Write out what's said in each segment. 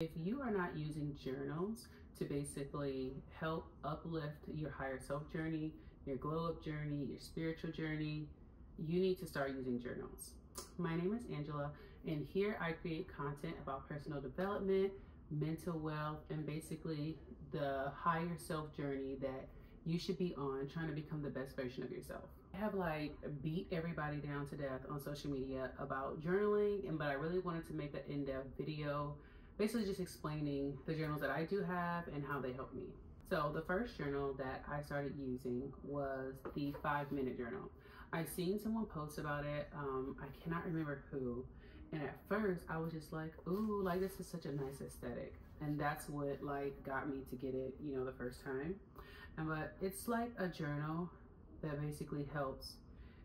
If you are not using journals to basically help uplift your higher self journey, your glow up journey, your spiritual journey, you need to start using journals. My name is Angela, and here I create content about personal development, mental wealth, and basically the higher self journey that you should be on, trying to become the best version of yourself. I have like beat everybody down to death on social media about journaling, but I really wanted to make an in-depth video basically just explaining the journals that I do have and how they help me. So the first journal that I started using was the 5-minute journal. I've seen someone post about it, I cannot remember who, and at first I was just like, ooh, like this is such a nice aesthetic. And that's what like got me to get it, you know, the first time. But it's like a journal that basically helps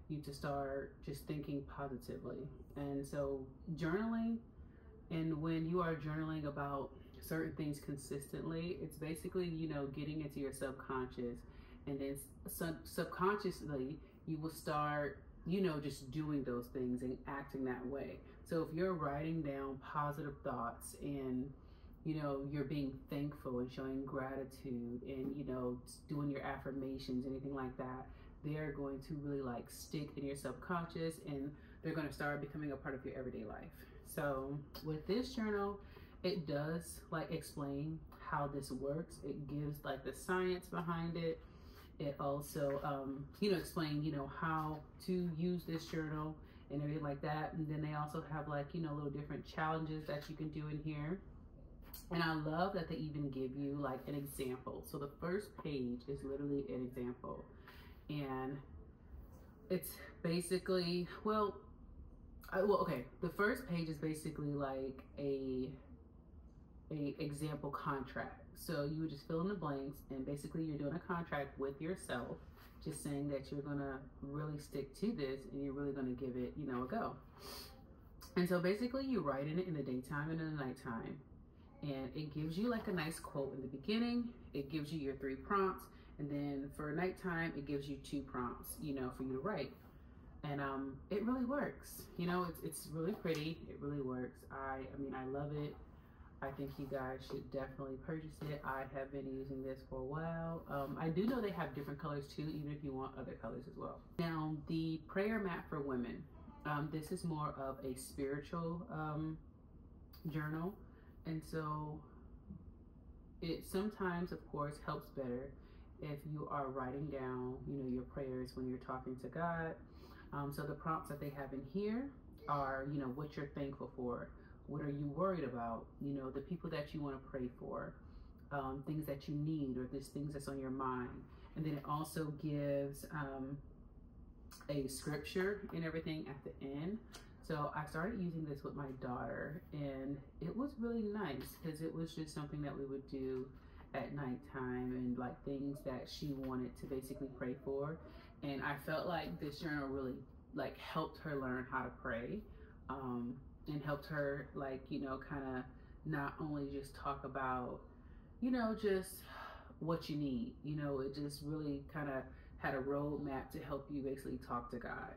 you to start just thinking positively. And so journaling, and when you are journaling about certain things consistently, it's basically, you know, getting into your subconscious, and then subconsciously you will start, you know, just doing those things and acting that way. So if you're writing down positive thoughts and, you know, you're being thankful and showing gratitude and, you know, doing your affirmations, anything like that, they're going to really like stick in your subconscious, and they're going to start becoming a part of your everyday life. So with this journal, it does like explain how this works. It gives like the science behind it. It also, you know, explain, you know, how to use this journal and everything like that. And then they also have like, you know, little different challenges that you can do in here. And I love that they even give you like an example. So the first page is literally an example. And it's basically, the first page is basically like a example contract. So you would just fill in the blanks, and basically you're doing a contract with yourself, just saying that you're gonna really stick to this and you're really gonna give it, you know, a go. And so basically you write in it in the daytime and in the nighttime. And it gives you like a nice quote in the beginning. It gives you your 3 prompts. And then for nighttime, it gives you 2 prompts, you know, for you to write. And it really works. You know, it's really pretty. It really works. I mean, I love it. I think you guys should definitely purchase it. I have been using this for a while. I do know they have different colors too, even if you want other colors as well. Now, the Prayer Mat for Women. This is more of a spiritual journal. And so it sometimes, of course, helps better if you are writing down, you know, your prayers when you're talking to God. So the prompts that they have in here are, you know, what you're thankful for, what are you worried about, you know, the people that you want to pray for, things that you need, or there's things that's on your mind. And then it also gives a scripture and everything at the end. So I started using this with my daughter, and it was really nice because it was just something that we would do at nighttime, and like things that she wanted to basically pray for. And I felt like this journal really like helped her learn how to pray, and helped her like, you know, kind of not only just talk about, you know, just what you need, you know, it just really kind of had a roadmap to help you basically talk to God.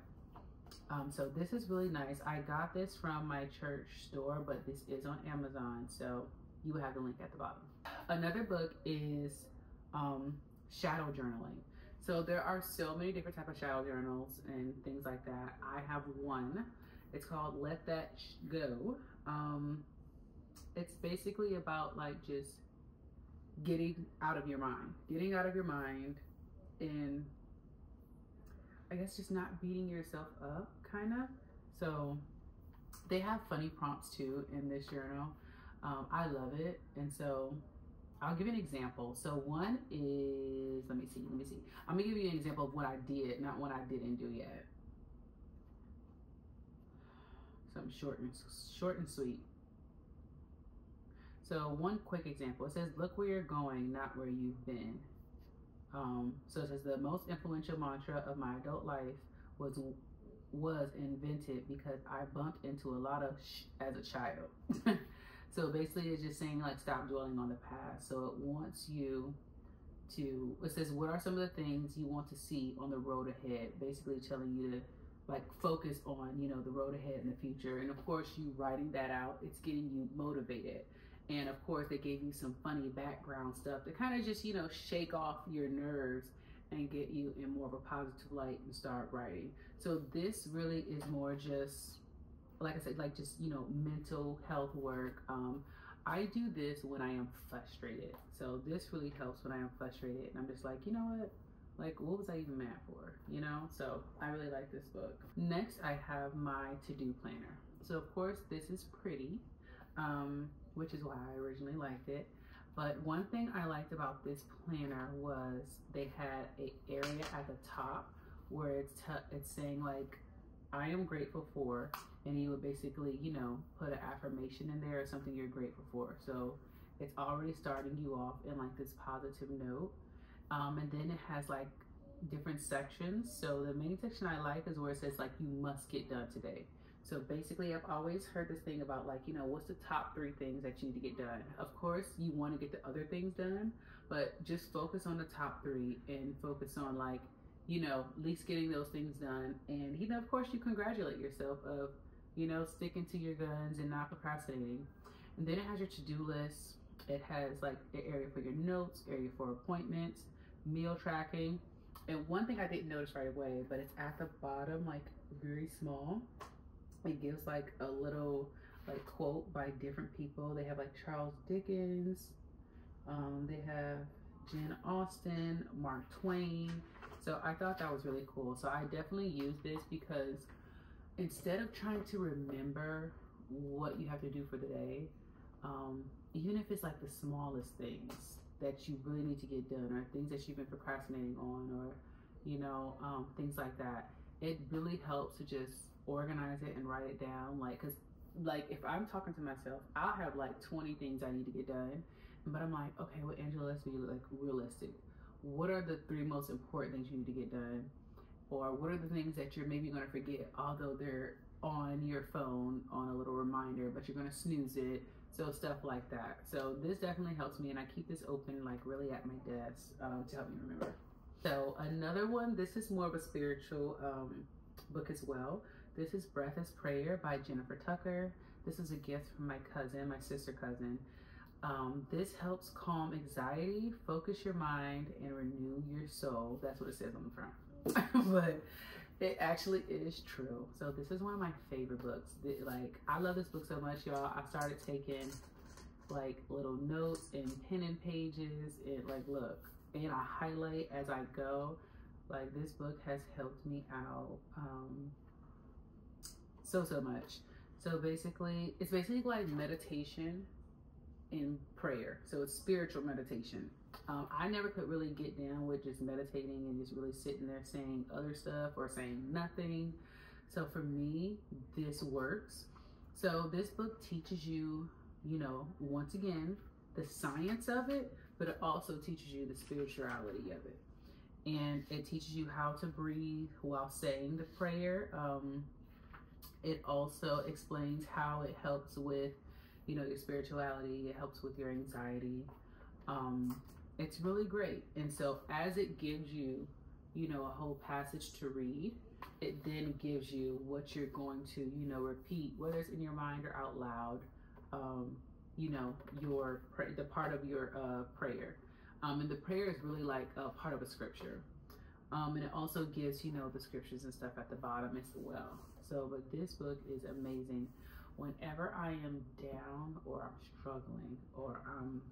So this is really nice. I got this from my church store, but this is on Amazon. So you have the link at the bottom. Another book is shadow journaling. So there are so many different types of shadow journals and things like that. I have one. It's called Let That Sh Go. It's basically about like just getting out of your mind, and I guess just not beating yourself up, kind of. So they have funny prompts too in this journal. I love it. And so I'll give you an example. So one is, let me see. I'm gonna give you an example of what I did, not what I didn't do yet. Something short and sweet. So one quick example, it says, look where you're going, not where you've been. So it says, the most influential mantra of my adult life was invented because I bumped into a lot of sh as a child. So basically it's just saying like, stop dwelling on the past. So it wants you to, it says, what are some of the things you want to see on the road ahead? Basically telling you to like focus on, you know, the road ahead in the future. And of course you writing that out, it's getting you motivated. And of course they gave you some funny background stuff to kind of just, you know, shake off your nerves and get you in more of a positive light and start writing. So this really is more just, like I said, like just, you know, mental health work. I do this when I am frustrated. So this really helps when I am frustrated and I'm just like, you know what? Like, what was I even mad for? You know? So I really like this book. Next, I have my to-do planner. So of course this is pretty, which is why I originally liked it. But one thing I liked about this planner was they had an area at the top where it's saying like, I am grateful for, and you would basically, you know, put an affirmation in there or something you're grateful for. So it's already starting you off in like this positive note. And then it has like different sections. So the main section I like is where it says like, you must get done today. So basically, I've always heard this thing about like, you know, what's the top 3 things that you need to get done? Of course, you want to get the other things done, but just focus on the top 3 and focus on like, you know, at least getting those things done. And, you know, of course, you congratulate yourself of, you know, sticking to your guns and not procrastinating. And then it has your to-do list. It has like an area for your notes, area for appointments, meal tracking. And one thing I didn't notice right away, but it's at the bottom, like very small. It gives like a little like quote by different people. They have like Charles Dickens, they have Jane Austen, Mark Twain. So I thought that was really cool. So I definitely use this because instead of trying to remember what you have to do for the day, even if it's like the smallest things that you really need to get done or things that you've been procrastinating on or, you know, things like that, it really helps to just organize it and write it down. Like, cause like if I'm talking to myself, I'll have like 20 things I need to get done, but I'm like, okay, well, Angela, let's be like realistic. What are the 3 most important things you need to get done? Or what are the things that you're maybe gonna forget, although they're on your phone on a little reminder, but you're gonna snooze it. So stuff like that. So this definitely helps me, and I keep this open like really at my desk to help me remember. So another one, this is more of a spiritual book as well. This is Breathless Prayer by Jennifer Tucker. This is a gift from my cousin, my sister cousin. This helps calm anxiety, focus your mind, and renew your soul. That's what it says on the front. But it actually is true. So this is one of my favorite books. Like, I love this book so much, y'all. I started taking like little notes and penning pages and like, look, and I highlight as I go. Like, this book has helped me out so much. So basically, it's basically like meditation and prayer. So it's spiritual meditation. I never could really get down with just meditating and just really sitting there saying other stuff or saying nothing. So for me, this works. So this book teaches you, you know, once again, the science of it, but it also teaches you the spirituality of it. And it teaches you how to breathe while saying the prayer. It also explains how it helps with, you know, your spirituality. It helps with your anxiety. It's really great. And so as it gives you, you know, a whole passage to read, it then gives you what you're going to, you know, repeat, whether it's in your mind or out loud, you know, the part of your prayer. And the prayer is really like a part of a scripture. And it also gives, you know, the scriptures and stuff at the bottom as well. So, but this book is amazing. Whenever I am down or I'm struggling or I'm,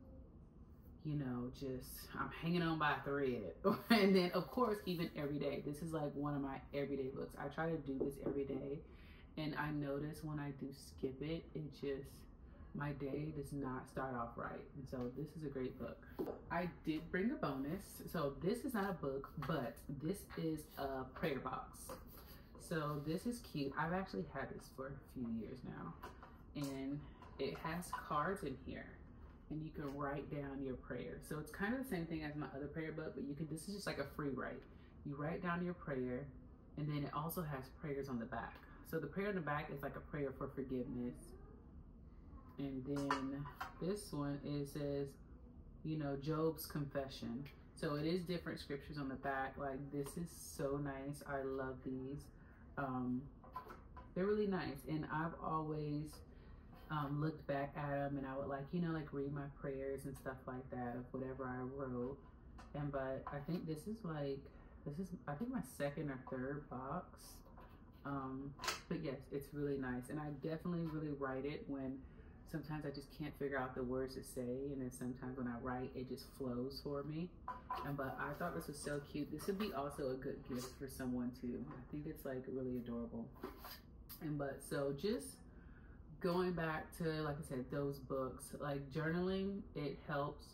you know, just I'm hanging on by a thread. And then of course, even every day, this is like one of my everyday books. I try to do this every day. And I notice when I do skip it, it just, my day does not start off right. And so this is a great book. I did bring a bonus. So this is not a book, but this is a prayer box. So this is cute. I've actually had this for a few years now. And it has cards in here. And you can write down your prayer. So it's kind of the same thing as my other prayer book, but you can, this is just like a free write. You write down your prayer, and then it also has prayers on the back. So the prayer on the back is like a prayer for forgiveness. And then this one, it says, you know, Job's confession. So it is different scriptures on the back. Like, this is so nice. I love these. They're really nice. And I've always looked back at them, and I would read my prayers and stuff like that of whatever I wrote. And but I think this is I think my second or third box. But yes, it's really nice, and I definitely really write it when sometimes I just can't figure out the words to say, and then sometimes when I write it just flows for me. And but I thought this was so cute. This would be also a good gift for someone too. I think it's really adorable. And but so just going back to, like I said, those books, journaling, it helps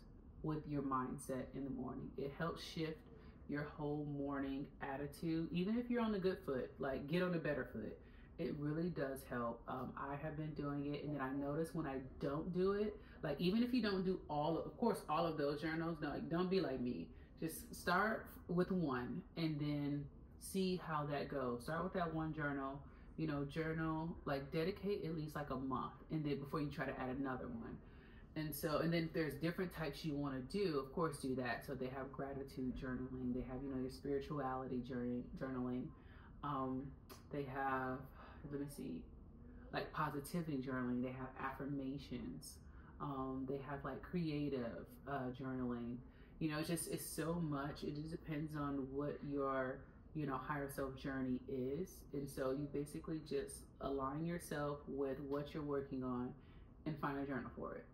with your mindset in the morning. It helps shift your whole morning attitude, even if you're on the good foot, get on the better foot. It really does help. I have been doing it, and then I notice when I don't do it, even if you don't do all of those journals, don't be like me. Just start with one and then see how that goes. Start with that one journal, journal, dedicate at least a month, and then before you try to add another one. And so, and then if there's different types you want to do, of course do that. So they have gratitude journaling, they have, your spirituality journaling. They have, positivity journaling, they have affirmations, they have creative journaling. It's so much. It just depends on what your higher self journey is. And so you basically just align yourself with what you're working on and find a journal for it.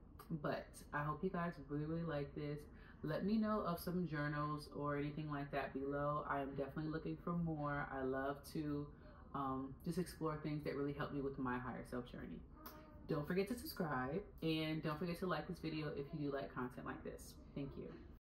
But I hope you guys really like this. Let me know of some journals or anything like that below. I am definitely looking for more. I love to just explore things that really help me with my higher self journey. Don't forget to subscribe, and don't forget to like this video if you do like content like this. Thank you.